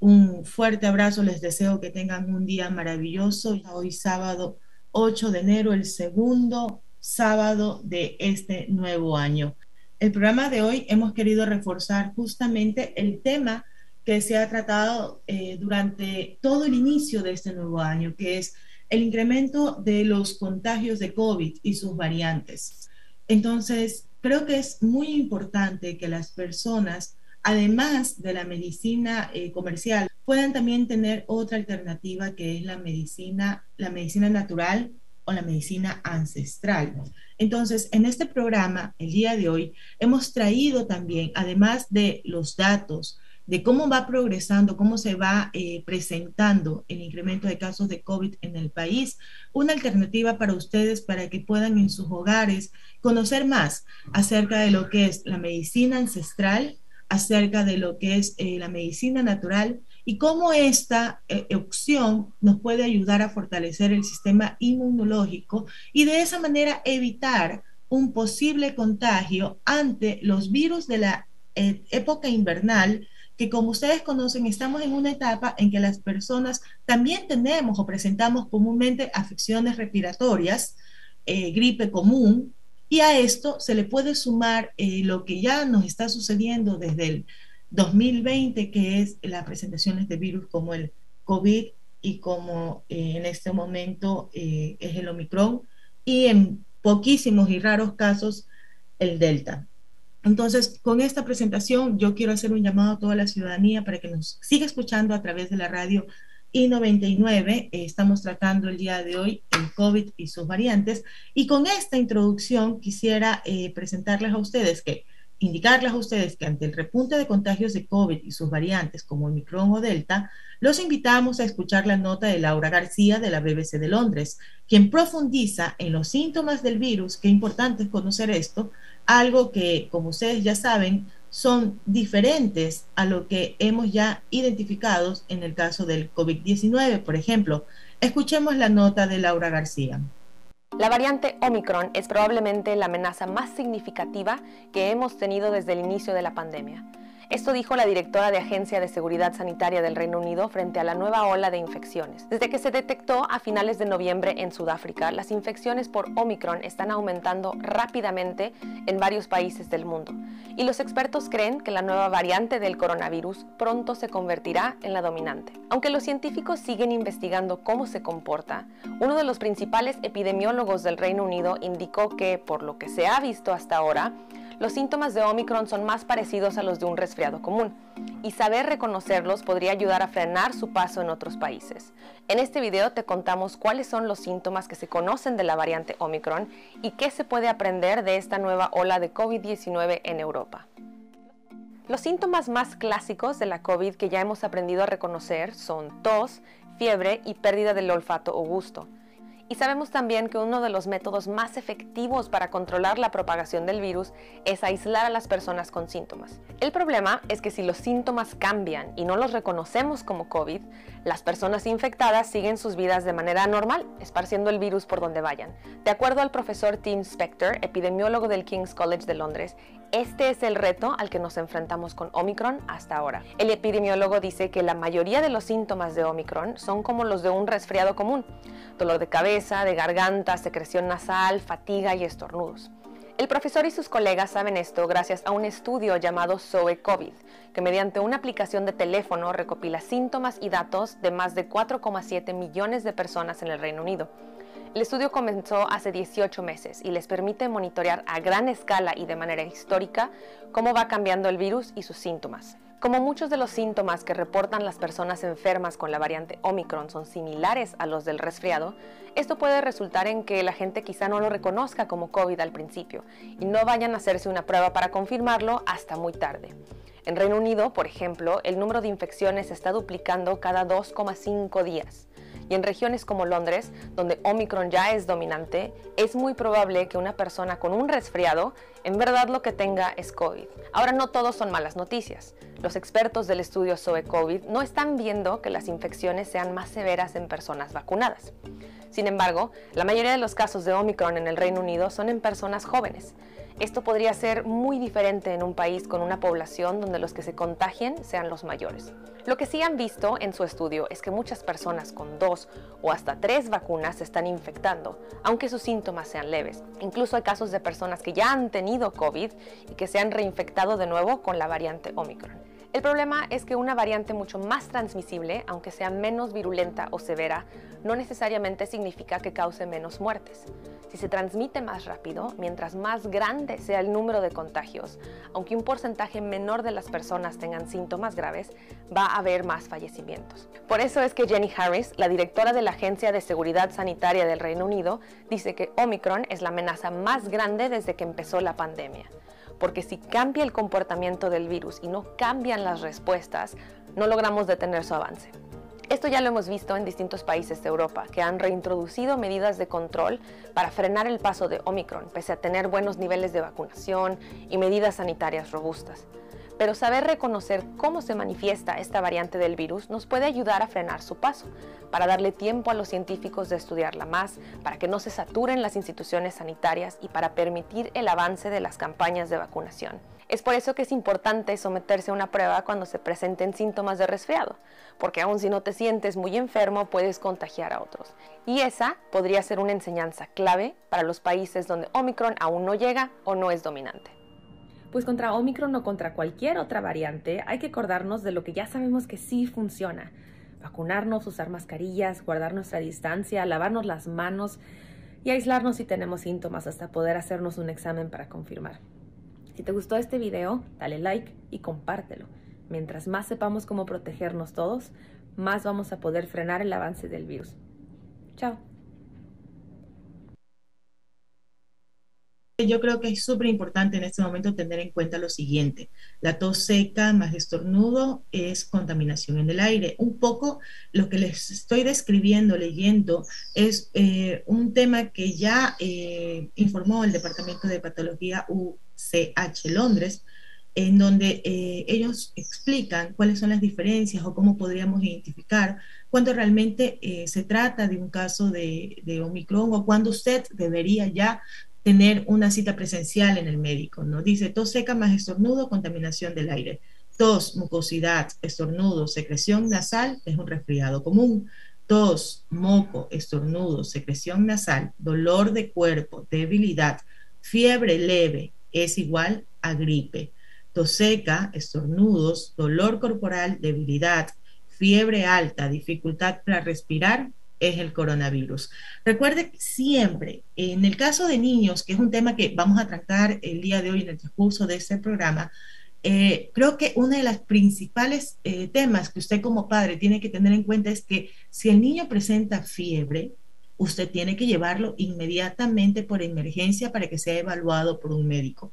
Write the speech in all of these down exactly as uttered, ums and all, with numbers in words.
Un fuerte abrazo, les deseo que tengan un día maravilloso. Hoy sábado ocho de enero, el segundo sábado de este nuevo año. El programa de hoy hemos querido reforzar justamente el tema que se ha tratado eh, durante todo el inicio de este nuevo año, que es el incremento de los contagios de COVID y sus variantes. Entonces, creo que es muy importante que las personas, además de la medicina eh, comercial, puedan también tener otra alternativa, que es la medicina, la medicina natural o la medicina ancestral. Entonces, en este programa, el día de hoy, hemos traído también, además de los datos, de cómo va progresando, cómo se va eh, presentando el incremento de casos de COVID en el país, una alternativa para ustedes, para que puedan en sus hogares conocer más acerca de lo que es la medicina ancestral, acerca de lo que es eh, la medicina natural y cómo esta eh, opción nos puede ayudar a fortalecer el sistema inmunológico y de esa manera evitar un posible contagio ante los virus de la eh, época invernal, que como ustedes conocen, estamos en una etapa en que las personas también tenemos o presentamos comúnmente afecciones respiratorias, eh, gripe común. Y a esto se le puede sumar eh, lo que ya nos está sucediendo desde el dos mil veinte, que es las presentaciones de virus como el COVID y como eh, en este momento eh, es el Omicron, y en poquísimos y raros casos el Delta. Entonces, con esta presentación yo quiero hacer un llamado a toda la ciudadanía para que nos siga escuchando a través de la radio I noventa y nueve. Eh, estamos tratando el día de hoy el COVID y sus variantes, y con esta introducción quisiera eh, presentarles a ustedes, que indicarles a ustedes que ante el repunte de contagios de COVID y sus variantes como Omicron o Delta, los invitamos a escuchar la nota de Laura García de la B B C de Londres, quien profundiza en los síntomas del virus. Qué importante es conocer esto, algo que, como ustedes ya saben, son diferentes a lo que hemos ya identificado en el caso del COVID diecinueve, por ejemplo. Escuchemos la nota de Laura García. La variante Omicron es probablemente la amenaza más significativa que hemos tenido desde el inicio de la pandemia. Esto dijo la directora de Agencia de Seguridad Sanitaria del Reino Unido frente a la nueva ola de infecciones. Desde que se detectó a finales de noviembre en Sudáfrica, las infecciones por Omicron están aumentando rápidamente en varios países del mundo, y los expertos creen que la nueva variante del coronavirus pronto se convertirá en la dominante. Aunque los científicos siguen investigando cómo se comporta, uno de los principales epidemiólogos del Reino Unido indicó que, por lo que se ha visto hasta ahora, los síntomas de Omicron son más parecidos a los de un resfriado común, y saber reconocerlos podría ayudar a frenar su paso en otros países. En este video te contamos cuáles son los síntomas que se conocen de la variante Omicron y qué se puede aprender de esta nueva ola de COVID diecinueve en Europa. Los síntomas más clásicos de la COVID que ya hemos aprendido a reconocer son tos, fiebre y pérdida del olfato o gusto. Y sabemos también que uno de los métodos más efectivos para controlar la propagación del virus es aislar a las personas con síntomas. El problema es que si los síntomas cambian y no los reconocemos como COVID, las personas infectadas siguen sus vidas de manera normal, esparciendo el virus por donde vayan. De acuerdo al profesor Tim Spector, epidemiólogo del King's College de Londres, este es el reto al que nos enfrentamos con Omicron hasta ahora. El epidemiólogo dice que la mayoría de los síntomas de Omicron son como los de un resfriado común: dolor de cabeza, de garganta, secreción nasal, fatiga y estornudos. El profesor y sus colegas saben esto gracias a un estudio llamado Zoe COVID, que mediante una aplicación de teléfono recopila síntomas y datos de más de cuatro coma siete millones de personas en el Reino Unido. El estudio comenzó hace dieciocho meses y les permite monitorear a gran escala y de manera histórica cómo va cambiando el virus y sus síntomas. Como muchos de los síntomas que reportan las personas enfermas con la variante Omicron son similares a los del resfriado, esto puede resultar en que la gente quizá no lo reconozca como COVID al principio y no vayan a hacerse una prueba para confirmarlo hasta muy tarde. En Reino Unido, por ejemplo, el número de infecciones se está duplicando cada dos coma cinco días. y en regiones como Londres, donde Ómicron ya es dominante, es muy probable que una persona con un resfriado en verdad lo que tenga es COVID. Ahora, no todos son malas noticias. Los expertos del estudio Zoe COVID no están viendo que las infecciones sean más severas en personas vacunadas. Sin embargo, la mayoría de los casos de Ómicron en el Reino Unido son en personas jóvenes. Esto podría ser muy diferente en un país con una población donde los que se contagien sean los mayores. Lo que sí han visto en su estudio es que muchas personas con dos o hasta tres vacunas se están infectando, aunque sus síntomas sean leves. Incluso hay casos de personas que ya han tenido COVID y que se han reinfectado de nuevo con la variante Ómicron. El problema es que una variante mucho más transmisible, aunque sea menos virulenta o severa, no necesariamente significa que cause menos muertes. Si se transmite más rápido, mientras más grande sea el número de contagios, aunque un porcentaje menor de las personas tengan síntomas graves, va a haber más fallecimientos. Por eso es que Jenny Harris, la directora de la Agencia de Seguridad Sanitaria del Reino Unido, dice que Ómicron es la amenaza más grande desde que empezó la pandemia. Porque si cambia el comportamiento del virus y no cambian las respuestas, no logramos detener su avance. Esto ya lo hemos visto en distintos países de Europa, que han reintroducido medidas de control para frenar el paso de Ómicron, pese a tener buenos niveles de vacunación y medidas sanitarias robustas. Pero saber reconocer cómo se manifiesta esta variante del virus nos puede ayudar a frenar su paso, para darle tiempo a los científicos de estudiarla más, para que no se saturen las instituciones sanitarias y para permitir el avance de las campañas de vacunación. Es por eso que es importante someterse a una prueba cuando se presenten síntomas de resfriado, porque aun si no te sientes muy enfermo, puedes contagiar a otros. Y esa podría ser una enseñanza clave para los países donde Ómicron aún no llega o no es dominante. Pues contra Ómicron o contra cualquier otra variante, hay que acordarnos de lo que ya sabemos que sí funciona. Vacunarnos, usar mascarillas, guardar nuestra distancia, lavarnos las manos y aislarnos si tenemos síntomas hasta poder hacernos un examen para confirmar. Si te gustó este video, dale like y compártelo. Mientras más sepamos cómo protegernos todos, más vamos a poder frenar el avance del virus. Chao. Yo creo que es súper importante en este momento tener en cuenta lo siguiente. La tos seca más estornudo es contaminación en el aire. Un poco lo que les estoy describiendo, leyendo, es eh, un tema que ya eh, informó el Departamento de Patología U C H Londres, en donde eh, ellos explican cuáles son las diferencias o cómo podríamos identificar cuando realmente eh, se trata de un caso de, de Ómicron o cuando usted debería ya tener una cita presencial en el médico, ¿no? Dice tos seca más estornudo, contaminación del aire. Tos, mucosidad, estornudo, secreción nasal, es un resfriado común. Tos, moco, estornudo, secreción nasal, dolor de cuerpo, debilidad, fiebre leve, es igual a gripe. Tos seca, estornudos, dolor corporal, debilidad, fiebre alta, dificultad para respirar, es el coronavirus. Recuerde siempre, en el caso de niños, que es un tema que vamos a tratar el día de hoy en el transcurso de este programa, eh, creo que uno de los principales eh, temas que usted como padre tiene que tener en cuenta es que si el niño presenta fiebre, usted tiene que llevarlo inmediatamente por emergencia para que sea evaluado por un médico.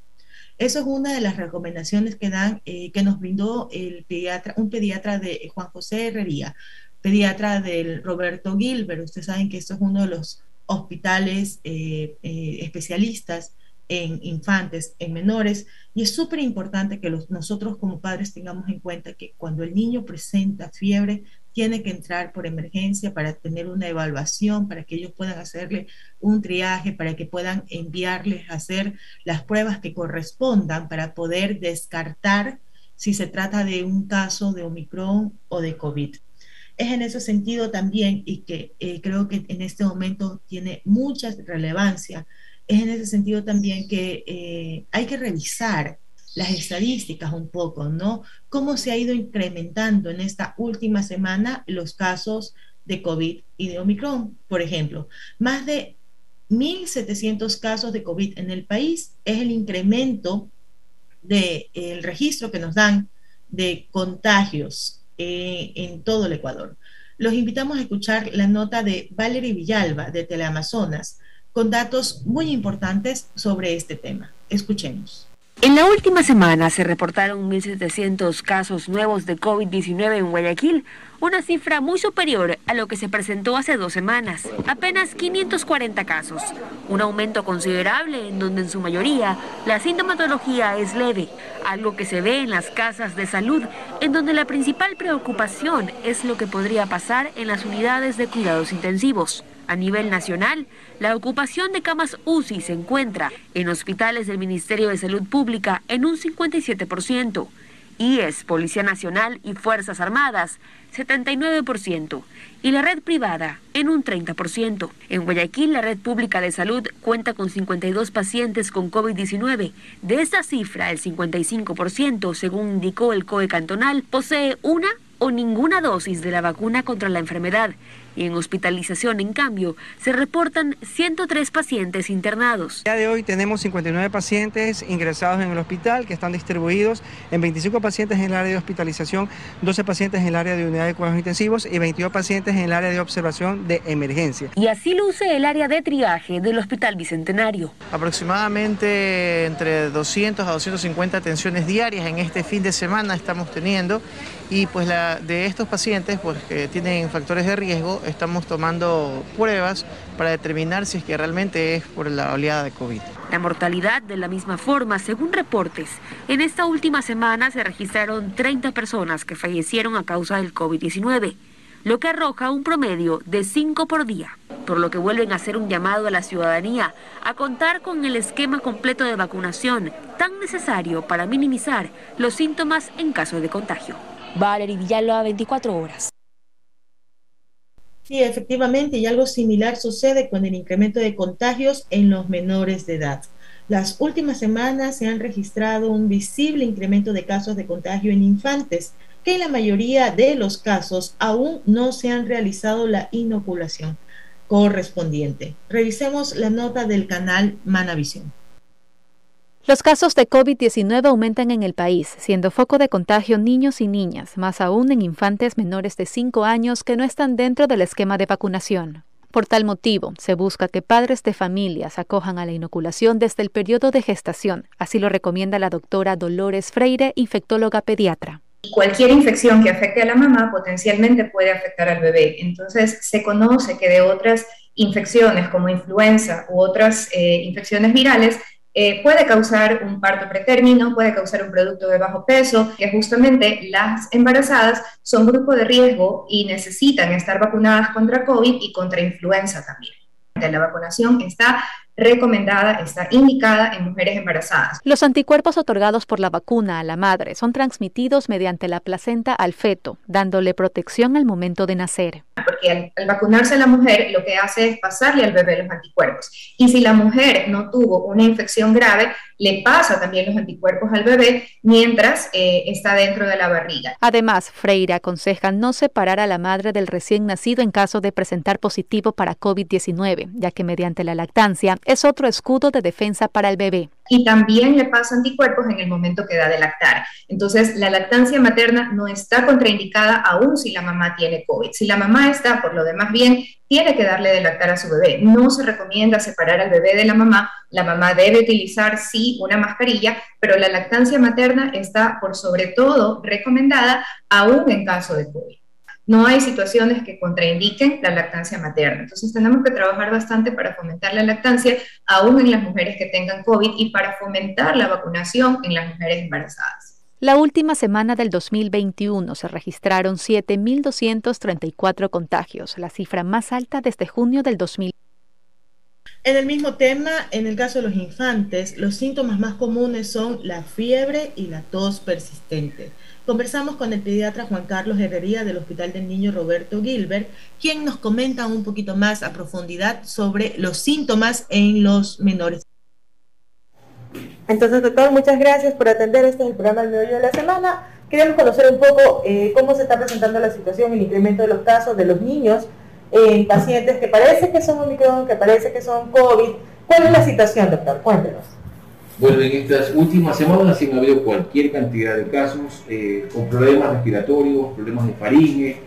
Eso es una de las recomendaciones que dan, eh, que nos brindó el pediatra, un pediatra de Juan José Herrería, pediatra del Roberto Gilbert. Ustedes saben que esto es uno de los hospitales eh, eh, especialistas en infantes, en menores, y es súper importante que los, nosotros como padres tengamos en cuenta que cuando el niño presenta fiebre, tiene que entrar por emergencia para tener una evaluación, para que ellos puedan hacerle un triaje, para que puedan enviarles a hacer las pruebas que correspondan para poder descartar si se trata de un caso de Ómicron o de COVID. Es en ese sentido también, y que eh, creo que en este momento tiene mucha relevancia, es en ese sentido también que eh, hay que revisar las estadísticas un poco, ¿no? Cómo se ha ido incrementando en esta última semana los casos de COVID y de Ómicron. Por ejemplo, más de mil setecientos casos de COVID en el país es el incremento del eh, registro que nos dan de contagios Eh, en todo el Ecuador. Los invitamos a escuchar la nota de Valeri Villalba de Teleamazonas con datos muy importantes sobre este tema. Escuchemos. En la última semana se reportaron mil setecientos casos nuevos de COVID diecinueve en Guayaquil, una cifra muy superior a lo que se presentó hace dos semanas, apenas quinientos cuarenta casos, un aumento considerable en donde en su mayoría la sintomatología es leve, algo que se ve en las casas de salud, en donde la principal preocupación es lo que podría pasar en las unidades de cuidados intensivos. A nivel nacional, la ocupación de camas U C I se encuentra en hospitales del Ministerio de Salud Pública en un cincuenta y siete por ciento, I E S, Policía Nacional y Fuerzas Armadas, setenta y nueve por ciento, y la red privada en un treinta por ciento. En Guayaquil, la red pública de salud cuenta con cincuenta y dos pacientes con COVID diecinueve. De esta cifra, el cincuenta y cinco por ciento, según indicó el C O E cantonal, posee una o ninguna dosis de la vacuna contra la enfermedad, y en hospitalización, en cambio, se reportan ciento tres pacientes internados. El día de hoy tenemos cincuenta y nueve pacientes ingresados en el hospital que están distribuidos en veinticinco pacientes en el área de hospitalización, doce pacientes en el área de unidad de cuidados intensivos y veintidós pacientes en el área de observación de emergencia. Y así luce el área de triaje del Hospital Bicentenario. Aproximadamente entre doscientas a doscientas cincuenta atenciones diarias en este fin de semana estamos teniendo, y pues la de estos pacientes pues, que tienen factores de riesgo, estamos tomando pruebas para determinar si es que realmente es por la oleada de COVID. La mortalidad, de la misma forma, según reportes, en esta última semana se registraron treinta personas que fallecieron a causa del COVID diecinueve, lo que arroja un promedio de cinco por día, por lo que vuelven a hacer un llamado a la ciudadanía a contar con el esquema completo de vacunación, tan necesario para minimizar los síntomas en caso de contagio. Valeri Villalba, veinticuatro horas. Sí, efectivamente, y algo similar sucede con el incremento de contagios en los menores de edad. Las últimas semanas se han registrado un visible incremento de casos de contagio en infantes, que en la mayoría de los casos aún no se han realizado la inoculación correspondiente. Revisemos la nota del canal Manavisión. Los casos de COVID diecinueve aumentan en el país, siendo foco de contagio niños y niñas, más aún en infantes menores de cinco años que no están dentro del esquema de vacunación. Por tal motivo, se busca que padres de familias acojan a la inoculación desde el periodo de gestación, así lo recomienda la doctora Dolores Freire, infectóloga pediatra. Cualquier infección que afecte a la mamá potencialmente puede afectar al bebé, entonces se conoce que de otras infecciones como influenza u otras eh, infecciones virales, Eh, puede causar un parto pretérmino, puede causar un producto de bajo peso, que justamente las embarazadas son grupo de riesgo y necesitan estar vacunadas contra COVID y contra influenza también. La vacunación está recomendada, está indicada en mujeres embarazadas. Los anticuerpos otorgados por la vacuna a la madre son transmitidos mediante la placenta al feto, dándole protección al momento de nacer. Porque al, al vacunarse la mujer, lo que hace es pasarle al bebé los anticuerpos. Y si la mujer no tuvo una infección grave, le pasa también los anticuerpos al bebé mientras eh, está dentro de la barriga. Además, Freire aconseja no separar a la madre del recién nacido en caso de presentar positivo para COVID diecinueve, ya que mediante la lactancia es otro escudo de defensa para el bebé. Y también le pasa anticuerpos en el momento que da de lactar. Entonces, la lactancia materna no está contraindicada aún si la mamá tiene COVID. Si la mamá está, por lo demás bien, tiene que darle de lactar a su bebé. No se recomienda separar al bebé de la mamá. La mamá debe utilizar, sí, una mascarilla, pero la lactancia materna está, por sobre todo, recomendada aún en caso de COVID. No hay situaciones que contraindiquen la lactancia materna. Entonces tenemos que trabajar bastante para fomentar la lactancia, aún en las mujeres que tengan COVID, y para fomentar la vacunación en las mujeres embarazadas. La última semana del dos mil veintiuno se registraron siete mil doscientos treinta y cuatro contagios, la cifra más alta desde junio del dos mil. En el mismo tema, en el caso de los infantes, los síntomas más comunes son la fiebre y la tos persistente. Conversamos con el pediatra Juan Carlos Herrería del Hospital del Niño Roberto Gilbert, quien nos comenta un poquito más a profundidad sobre los síntomas en los menores. Entonces, doctor, muchas gracias por atender. Este es el programa El Meollo de la Semana. Queremos conocer un poco eh, cómo se está presentando la situación, el incremento de los casos de los niños en eh, pacientes que parece que son Omicron, que parece que son COVID. ¿Cuál es la situación, doctor? Cuéntenos. Bueno, en estas últimas semanas se me abrió cualquier cantidad de casos eh, con problemas respiratorios, problemas de faringe,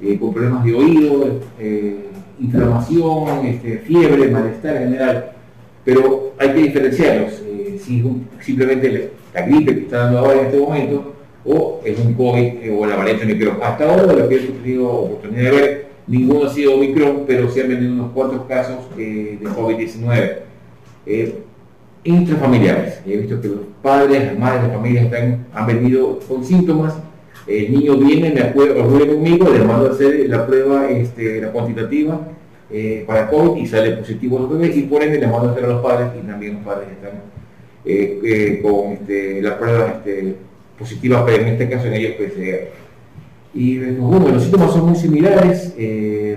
eh, con problemas de oído, eh, inflamación, este, fiebre, malestar general. pero hay que diferenciarlos, eh, si es un, simplemente la, la gripe que está dando ahora en este momento, o es un COVID eh, o la variante Omicron. Hasta ahora, de lo que he tenido oportunidad de ver, ninguno ha sido Omicron, pero se han venido unos cuantos casos eh, de COVID diecinueve. Eh, intrafamiliares, he visto que los padres, las madres, las familias están, han venido con síntomas, el niño viene, me acuerdo, vuelve conmigo, le mando a hacer la prueba, este, la cuantitativa eh, para COVID y sale positivo a los bebés, y por ende le mando a hacer a los padres, y también los padres están eh, eh, con este, las pruebas este, positivas, pero en este caso en ellos P C R. Y bueno, los síntomas son muy similares, eh,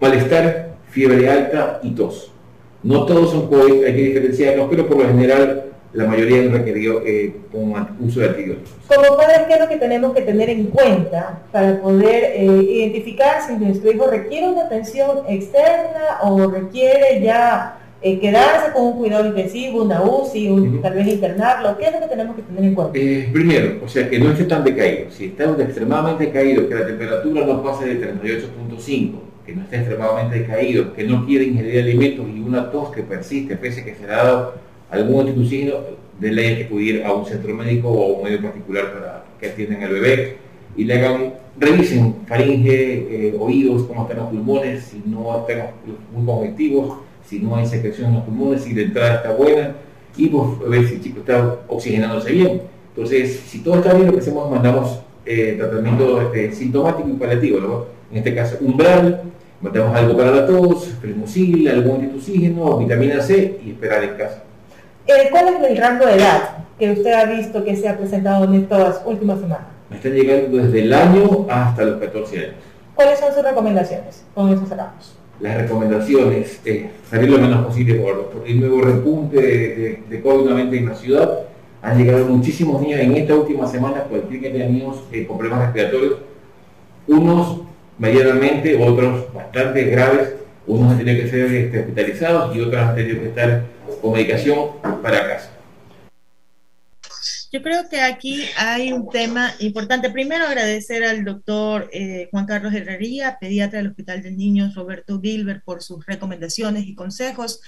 malestar, fiebre alta y tos. No todos son COVID, hay que diferenciarlos, pero por lo general la mayoría han requerido eh, un uso de antibióticos. Como padres, ¿qué es lo que tenemos que tener en cuenta para poder eh, identificar si nuestro hijo requiere una atención externa o requiere ya eh, quedarse con un cuidado intensivo, una U C I, un, uh-huh. tal vez internarlo? ¿Qué es lo que tenemos que tener en cuenta? Eh, primero, o sea, que no esté tan decaído. Si está extremadamente decaído, que la temperatura no pase de treinta y ocho punto cinco, que no esté extremadamente decaído, que no quiere ingerir alimentos y una tos que persiste, pese a que se ha dado algún antitusino, de ley hay que acudir a un centro médico o a un medio particular para que atiendan al bebé y le hagan, revisen faringe, eh, oídos, cómo están los pulmones, si no están muy congestivos, si no hay secreción en los pulmones, si la entrada está buena y pues a ver si el chico está oxigenándose bien. Entonces, si todo está bien, lo que hacemos mandamos eh, tratamiento este, sintomático y paliativo, ¿no? En este caso, umbral, mandamos algo para la tos, Premosil, algún antitusígeno, vitamina C y esperar en casa. ¿Cuál es el rango de edad que usted ha visto que se ha presentado en estas últimas semanas? Me están llegando desde el año hasta los catorce años. ¿Cuáles son sus recomendaciones? Con eso cerramos. Las recomendaciones, eh, salir lo menos posible por, por el nuevo repunte de, de, de COVID diecinueve en la ciudad. Han llegado muchísimos niños en esta última semana, cualquier que tenga niños eh, con problemas respiratorios, unos medianamente, otros bastante graves, unos han tenido que ser este, hospitalizados y otros han tenido que estar con medicación para casa. Yo creo que aquí hay un tema importante. Primero agradecer al doctor eh, Juan Carlos Herrería, pediatra del Hospital de Niños Roberto Gilbert, por sus recomendaciones y consejos.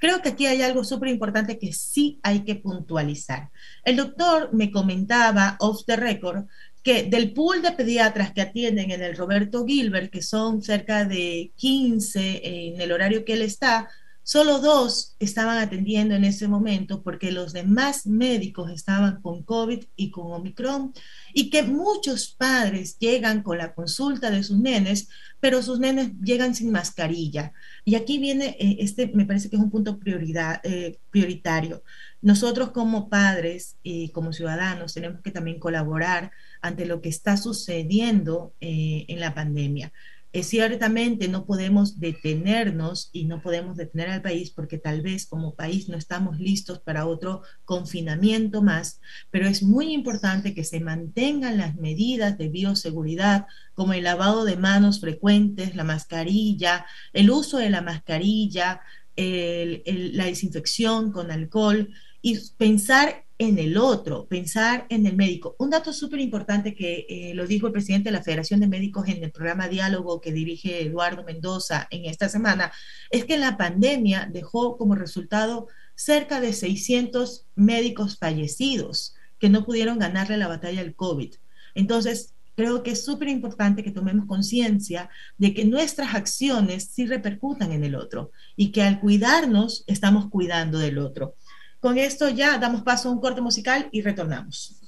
Creo que aquí hay algo súper importante que sí hay que puntualizar. El doctor me comentaba off the record que del pool de pediatras que atienden en el Roberto Gilbert, que son cerca de quince en el horario que él está, solo dos estaban atendiendo en ese momento porque los demás médicos estaban con COVID y con Omicron, y que muchos padres llegan con la consulta de sus nenes, pero sus nenes llegan sin mascarilla. Y aquí viene, eh, este me parece que es un punto prioridad, eh, prioritario. Nosotros como padres y como ciudadanos tenemos que también colaborar ante lo que está sucediendo eh, en la pandemia. Eh, ciertamente no podemos detenernos y no podemos detener al país porque tal vez como país no estamos listos para otro confinamiento más, pero es muy importante que se mantengan las medidas de bioseguridad como el lavado de manos frecuentes, la mascarilla, el uso de la mascarilla, el, el, la desinfección con alcohol y pensar en el otro, pensar en el médico. Un dato súper importante que eh, lo dijo el presidente de la Federación de Médicos en el programa Diálogo que dirige Eduardo Mendoza en esta semana, es que la pandemia dejó como resultado cerca de seiscientos médicos fallecidos que no pudieron ganarle la batalla al COVID. Entonces, creo que es súper importante que tomemos conciencia de que nuestras acciones sí repercutan en el otro y que al cuidarnos estamos cuidando del otro. Con esto ya damos paso a un corte musical y retornamos.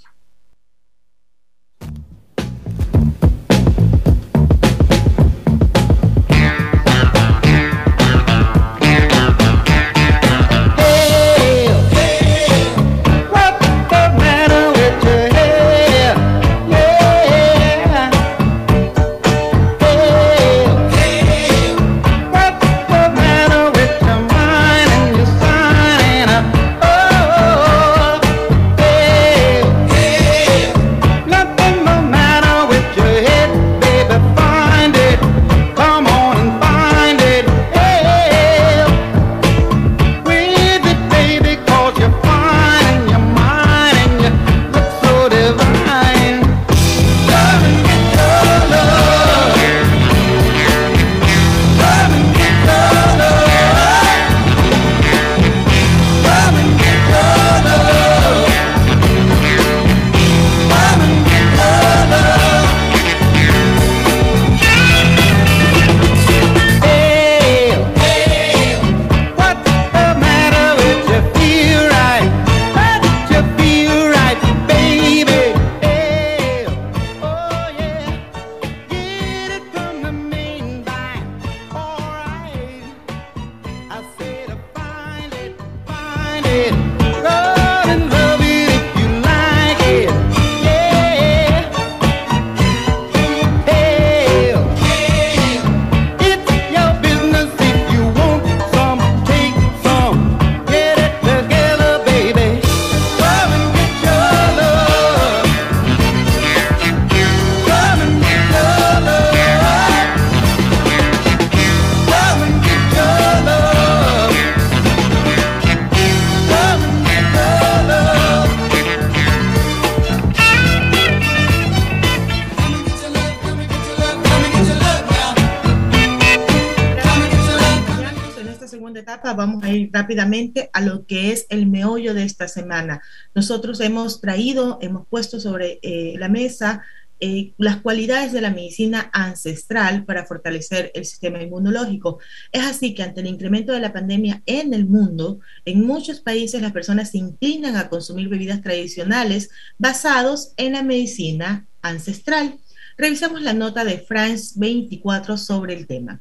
Vamos a ir rápidamente a lo que es el meollo de esta semana. Nosotros hemos traído, hemos puesto sobre eh, la mesa eh, las cualidades de la medicina ancestral para fortalecer el sistema inmunológico. Es así que ante el incremento de la pandemia en el mundo, en muchos países las personas se inclinan a consumir bebidas tradicionales basadas en la medicina ancestral. Revisamos la nota de France veinticuatro sobre el tema.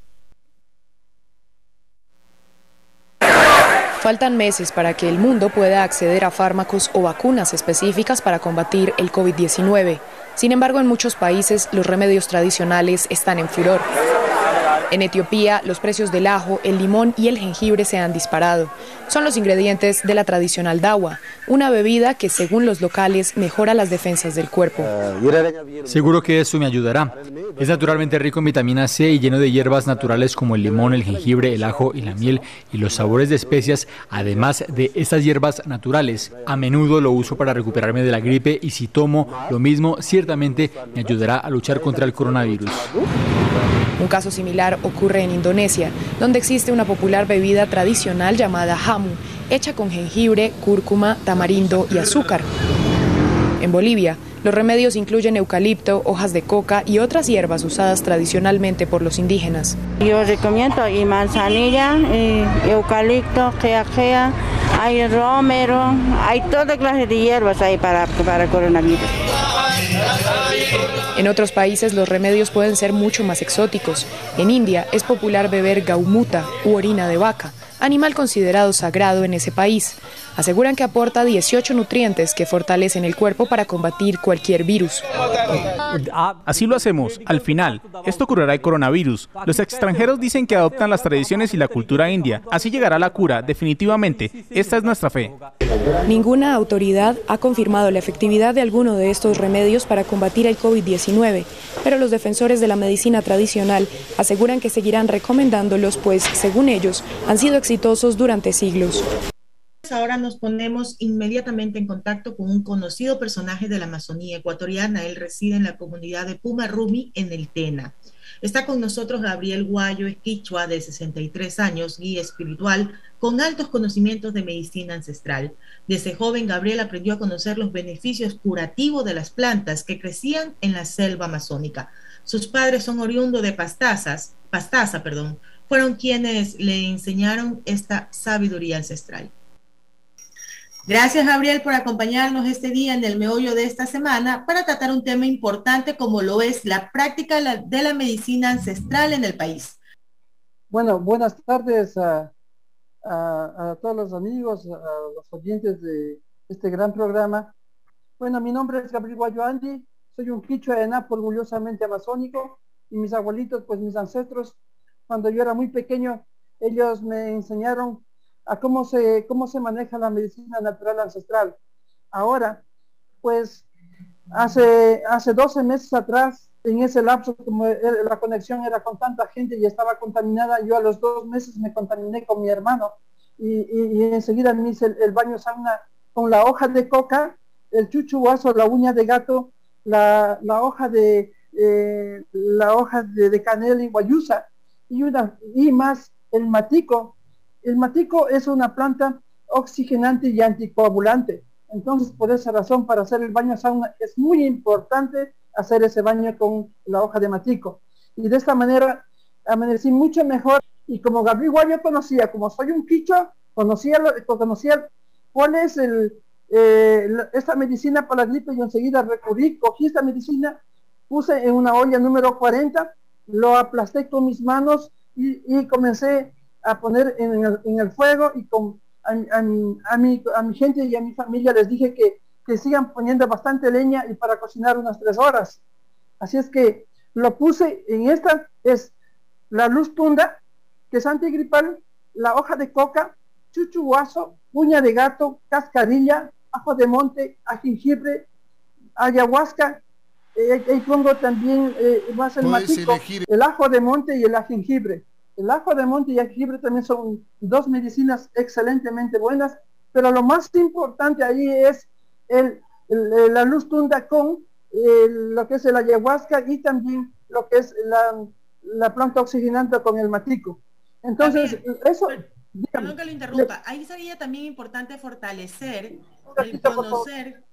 Faltan meses para que el mundo pueda acceder a fármacos o vacunas específicas para combatir el COVID diecinueve. Sin embargo, en muchos países los remedios tradicionales están en furor. En Etiopía, los precios del ajo, el limón y el jengibre se han disparado. Son los ingredientes de la tradicional dawa, una bebida que, según los locales, mejora las defensas del cuerpo. Seguro que eso me ayudará. Es naturalmente rico en vitamina ce y lleno de hierbas naturales como el limón, el jengibre, el ajo y la miel y los sabores de especias, además de estas hierbas naturales. A menudo lo uso para recuperarme de la gripe y si tomo lo mismo, ciertamente me ayudará a luchar contra el coronavirus. Un caso similar ocurre en Indonesia, donde existe una popular bebida tradicional llamada jamu, hecha con jengibre, cúrcuma, tamarindo y azúcar. En Bolivia, los remedios incluyen eucalipto, hojas de coca y otras hierbas usadas tradicionalmente por los indígenas. Yo recomiendo y manzanilla, y eucalipto, queajea, hay romero, hay toda clase de hierbas ahí para, para coronavirus. En otros países los remedios pueden ser mucho más exóticos. En India es popular beber gaumuta u orina de vaca, animal considerado sagrado en ese país. Aseguran que aporta dieciocho nutrientes que fortalecen el cuerpo para combatir cualquier virus. Así lo hacemos. Al final, esto curará el coronavirus. Los extranjeros dicen que adoptan las tradiciones y la cultura india. Así llegará la cura, definitivamente. Esta es nuestra fe. Ninguna autoridad ha confirmado la efectividad de alguno de estos remedios para combatir el COVID diecinueve, pero los defensores de la medicina tradicional aseguran que seguirán recomendándolos, pues, según ellos, han sido exitosos durante siglos. Ahora nos ponemos inmediatamente en contacto con un conocido personaje de la Amazonía ecuatoriana. Él reside en la comunidad de Puma Rumi, en el Tena. Está con nosotros Gabriel Guayo, es kichwa, de sesenta y tres años, guía espiritual, con altos conocimientos de medicina ancestral. Desde joven, Gabriel aprendió a conocer los beneficios curativos de las plantas que crecían en la selva amazónica. Sus padres son oriundos de Pastazas, Pastaza, perdón, fueron quienes le enseñaron esta sabiduría ancestral. Gracias, Gabriel, por acompañarnos este día en el meollo de esta semana para tratar un tema importante como lo es la práctica de la medicina ancestral en el país. Bueno, buenas tardes a, a, a todos los amigos, a los oyentes de este gran programa. Bueno, mi nombre es Gabriel Guayo Andy, soy un quichua de Napo, orgullosamente amazónico, y mis abuelitos, pues mis ancestros, cuando yo era muy pequeño, ellos me enseñaron a cómo se, cómo se maneja la medicina natural ancestral. Ahora, pues, hace, hace doce meses atrás, en ese lapso, como la conexión era con tanta gente y estaba contaminada, yo a los dos meses me contaminé con mi hermano, y, y, y enseguida me hice el, el baño sauna con la hoja de coca, el chuchuazo, la uña de gato, la, la hoja de, eh, la hoja de, de canela y guayusa, y, una, y más el matico. El matico es una planta oxigenante y anticoagulante. Entonces, por esa razón, para hacer el baño sauna es muy importante hacer ese baño con la hoja de matico. Y de esta manera amanecí mucho mejor. Y como Gabriel Guayo conocía, como soy un quichua, conocía, conocía cuál es el, eh, la, esta medicina para la gripe, y enseguida recurrí, cogí esta medicina, puse en una olla número cuarenta, lo aplasté con mis manos y, y comencé a poner en el, en el fuego y con, a, a, mi, a, mi, a mi gente y a mi familia les dije que, que sigan poniendo bastante leña y para cocinar unas tres horas. Así es que lo puse en esta, es la luz tunda, que es antigripal, la hoja de coca, chuchuhuazo, uña de gato, cascarilla, ajo de monte, a jengibre, ayahuasca, eh, eh, pongo también eh, más el matico, elegir... el ajo de monte y el jengibre. El ajo de monte y el jengibre también son dos medicinas excelentemente buenas, pero lo más importante ahí es el, el, la luz tunda con eh, lo que es el ayahuasca y también lo que es la, la planta oxigenante con el matico. Entonces, también, eso... Perdón que lo interrumpa. Ahí sería también importante fortalecer, el conocer,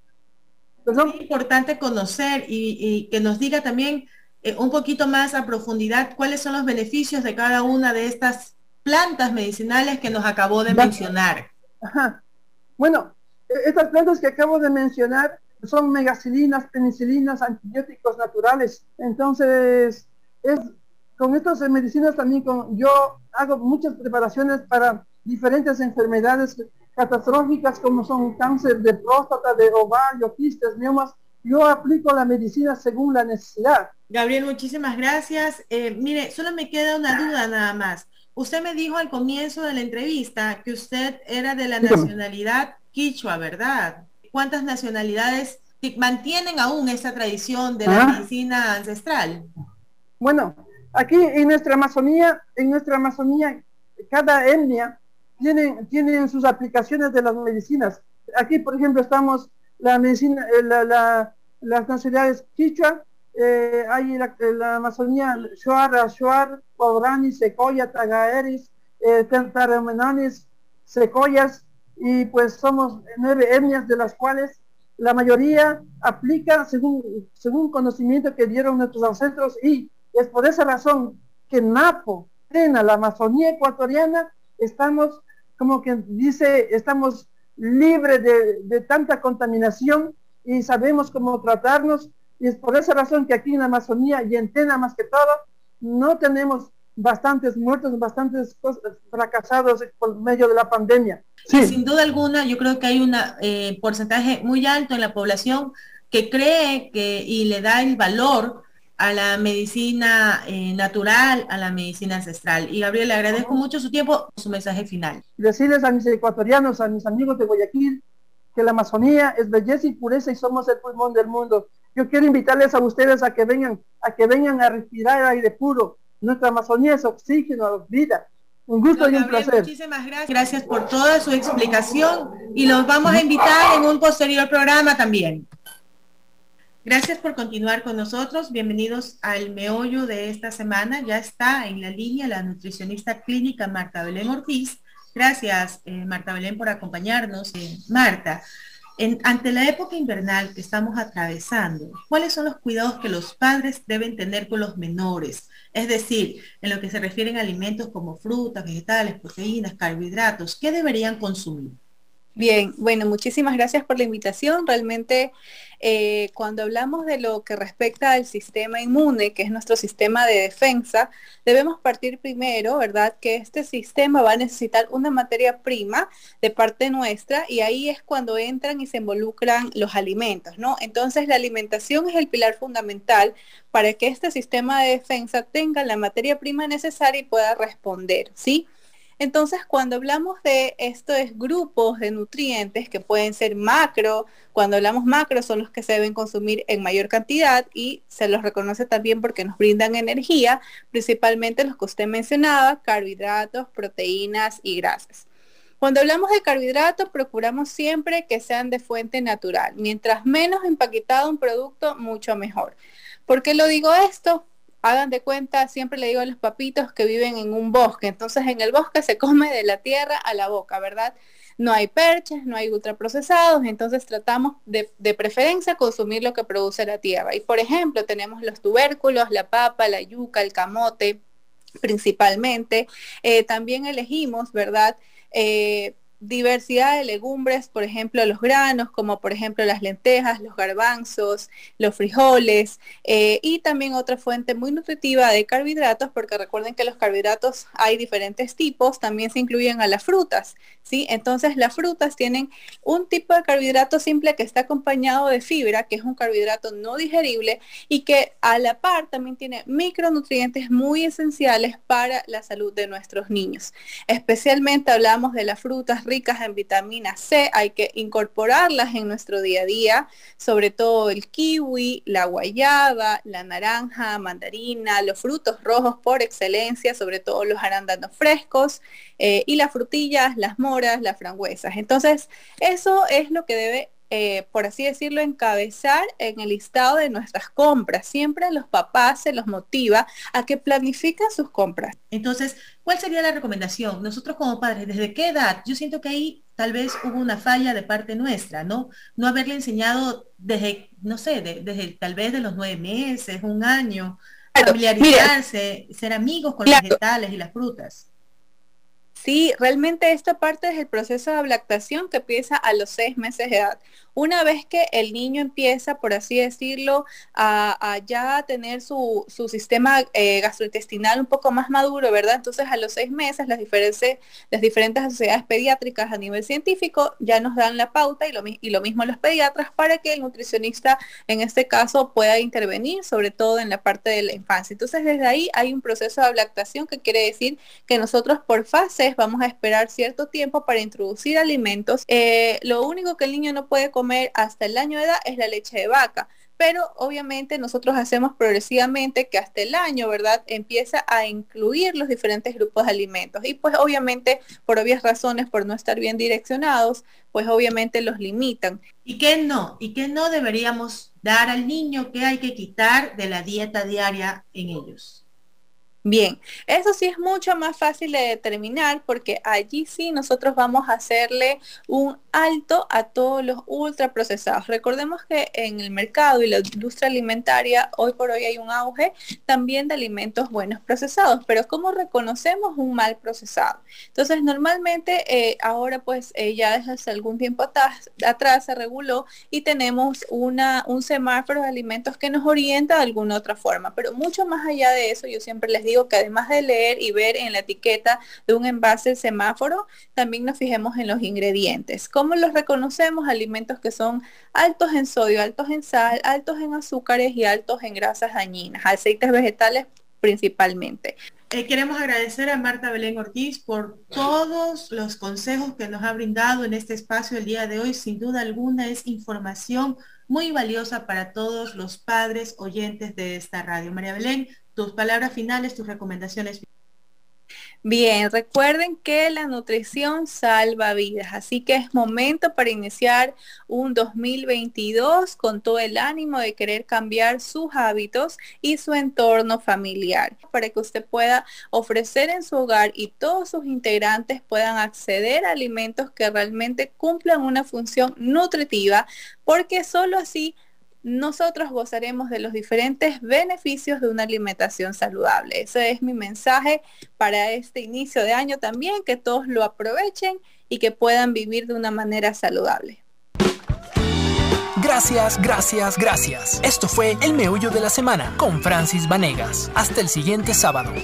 es importante conocer y, y que nos diga también eh, un poquito más a profundidad cuáles son los beneficios de cada una de estas plantas medicinales que nos acabó de mencionar. Ajá. Bueno, estas plantas que acabo de mencionar son megacilinas, penicilinas, antibióticos naturales. Entonces, es... Con estas medicinas también con, yo hago muchas preparaciones para diferentes enfermedades catastróficas como son cáncer de próstata, de ovario, quistes, neumas. Yo aplico la medicina según la necesidad. Gabriel, muchísimas gracias. Eh, mire, solo me queda una duda nada más. Usted me dijo al comienzo de la entrevista que usted era de la nacionalidad kichwa, ¿verdad? ¿Cuántas nacionalidades mantienen aún esa tradición de la ¿Ah? medicina ancestral? Bueno... Aquí en nuestra Amazonía, en nuestra Amazonía, cada etnia tiene, tiene sus aplicaciones de las medicinas. Aquí, por ejemplo, estamos la medicina, la, la, las nacionalidades Kichwa, eh, hay la, la Amazonía Shuar, Ashuar, Pauranis, Secoya, Tagaeris, eh, Tentaromenanes, Secoyas, y pues somos nueve etnias de las cuales la mayoría aplica según, según conocimiento que dieron nuestros ancestros y es por esa razón que Napo, Tena, la Amazonía ecuatoriana, estamos, como que dice, estamos libres de, de tanta contaminación y sabemos cómo tratarnos. Y es por esa razón que aquí en la Amazonía y en Tena más que todo, no tenemos bastantes muertos, bastantes fracasados por medio de la pandemia. Sí. Sin duda alguna, yo creo que hay un eh, porcentaje muy alto en la población que cree que y le da el valor a la medicina eh, natural, a la medicina ancestral. Y Gabriel, le agradezco uh-huh. mucho su tiempo, su mensaje final. Decirles a mis ecuatorianos, a mis amigos de Guayaquil, que la Amazonía es belleza y pureza y somos el pulmón del mundo. Yo quiero invitarles a ustedes a que vengan, a que vengan a respirar aire puro. Nuestra Amazonía es oxígeno, vida. Un gusto no, y un Gabriel, placer. Muchísimas gracias. Gracias por toda su explicación y los vamos a invitar en un posterior programa también. Gracias por continuar con nosotros. Bienvenidos al meollo de esta semana. Ya está en la línea la nutricionista clínica Martha Belén Ortiz. Gracias, eh, Martha Belén, por acompañarnos. Eh, Marta, en, ante la época invernal que estamos atravesando, ¿cuáles son los cuidados que los padres deben tener con los menores? Es decir, en lo que se refieren a alimentos como frutas, vegetales, proteínas, carbohidratos, ¿qué deberían consumir? Bien, bueno, muchísimas gracias por la invitación. Realmente, eh, cuando hablamos de lo que respecta al sistema inmune, que es nuestro sistema de defensa, debemos partir primero, ¿verdad?, que este sistema va a necesitar una materia prima de parte nuestra y ahí es cuando entran y se involucran los alimentos, ¿no? Entonces, la alimentación es el pilar fundamental para que este sistema de defensa tenga la materia prima necesaria y pueda responder, ¿sí? Entonces, cuando hablamos de estos grupos de nutrientes que pueden ser macro, cuando hablamos macro son los que se deben consumir en mayor cantidad y se los reconoce también porque nos brindan energía, principalmente los que usted mencionaba, carbohidratos, proteínas y grasas. Cuando hablamos de carbohidratos, procuramos siempre que sean de fuente natural. Mientras menos empaquetado un producto, mucho mejor. ¿Por qué lo digo esto? Hagan de cuenta, siempre le digo a los papitos que viven en un bosque, entonces en el bosque se come de la tierra a la boca, ¿verdad? No hay perches, no hay ultraprocesados, entonces tratamos de, de preferencia consumir lo que produce la tierra. Y por ejemplo, tenemos los tubérculos, la papa, la yuca, el camote, principalmente. Eh, también elegimos, ¿verdad?, Eh, diversidad de legumbres, por ejemplo, los granos, como por ejemplo las lentejas, los garbanzos, los frijoles, eh, y también otra fuente muy nutritiva de carbohidratos, porque recuerden que los carbohidratos hay diferentes tipos, también se incluyen a las frutas, ¿sí? Entonces las frutas tienen un tipo de carbohidrato simple que está acompañado de fibra, que es un carbohidrato no digerible, y que a la par también tiene micronutrientes muy esenciales para la salud de nuestros niños. Especialmente hablamos de las frutas ricas en vitamina C, hay que incorporarlas en nuestro día a día, sobre todo el kiwi, la guayaba, la naranja, mandarina, los frutos rojos por excelencia, sobre todo los arándanos frescos, eh, y las frutillas, las moras, las frambuesas. Entonces, eso es lo que debe, Eh, por así decirlo, encabezar en el listado de nuestras compras. Siempre a los papás se los motiva a que planifiquen sus compras. Entonces, ¿cuál sería la recomendación? Nosotros como padres, ¿desde qué edad? Yo siento que ahí tal vez hubo una falla de parte nuestra, ¿no? No haberle enseñado desde, no sé, de, desde tal vez de los nueve meses, un año, claro, familiarizarse, mira, ser amigos con claro. los vegetales y las frutas. Sí, realmente esta parte es el proceso de lactación que empieza a los seis meses de edad. Una vez que el niño empieza, por así decirlo, a, a ya tener su, su sistema eh, gastrointestinal un poco más maduro, ¿verdad? Entonces a los seis meses las, diferentes, las diferentes sociedades pediátricas a nivel científico ya nos dan la pauta y lo, y lo mismo los pediatras para que el nutricionista en este caso pueda intervenir, sobre todo en la parte de la infancia. Entonces desde ahí hay un proceso de lactación que quiere decir que nosotros por fases vamos a esperar cierto tiempo para introducir alimentos. Eh, lo único que el niño no puede comer hasta el año de edad es la leche de vaca, pero obviamente nosotros hacemos progresivamente que hasta el año, ¿verdad?, empieza a incluir los diferentes grupos de alimentos y pues obviamente por obvias razones, por no estar bien direccionados, pues obviamente los limitan. ¿Y qué no? ¿Y qué no deberíamos dar al niño? ¿Qué hay que quitar de la dieta diaria en ellos? Bien, eso sí es mucho más fácil de determinar porque allí sí nosotros vamos a hacerle un alto a todos los ultraprocesados. Recordemos que en el mercado y la industria alimentaria hoy por hoy hay un auge también de alimentos buenos procesados, pero ¿cómo reconocemos un mal procesado? Entonces normalmente eh, ahora pues eh, ya desde hace algún tiempo atrás, atrás se reguló y tenemos una, un semáforo de alimentos que nos orienta de alguna otra forma, pero mucho más allá de eso yo siempre les digo que además de leer y ver en la etiqueta de un envase el semáforo, también nos fijemos en los ingredientes. ¿Cómo los reconocemos? Alimentos que son altos en sodio, altos en sal, altos en azúcares y altos en grasas dañinas, aceites vegetales principalmente. Eh, queremos agradecer a Martha Belén Ortiz por todos los consejos que nos ha brindado en este espacio el día de hoy. Sin duda alguna es información muy valiosa para todos los padres oyentes de esta radio. María Belén, tus palabras finales, tus recomendaciones. Bien, recuerden que la nutrición salva vidas, así que es momento para iniciar un dos mil veintidós con todo el ánimo de querer cambiar sus hábitos y su entorno familiar, para que usted pueda ofrecer en su hogar y todos sus integrantes puedan acceder a alimentos que realmente cumplan una función nutritiva, porque solo así nosotros gozaremos de los diferentes beneficios de una alimentación saludable. Ese es mi mensaje para este inicio de año también, que todos lo aprovechen y que puedan vivir de una manera saludable. Gracias, gracias, gracias. Esto fue El Meollo de la Semana con Francis Vanegas. Hasta el siguiente sábado.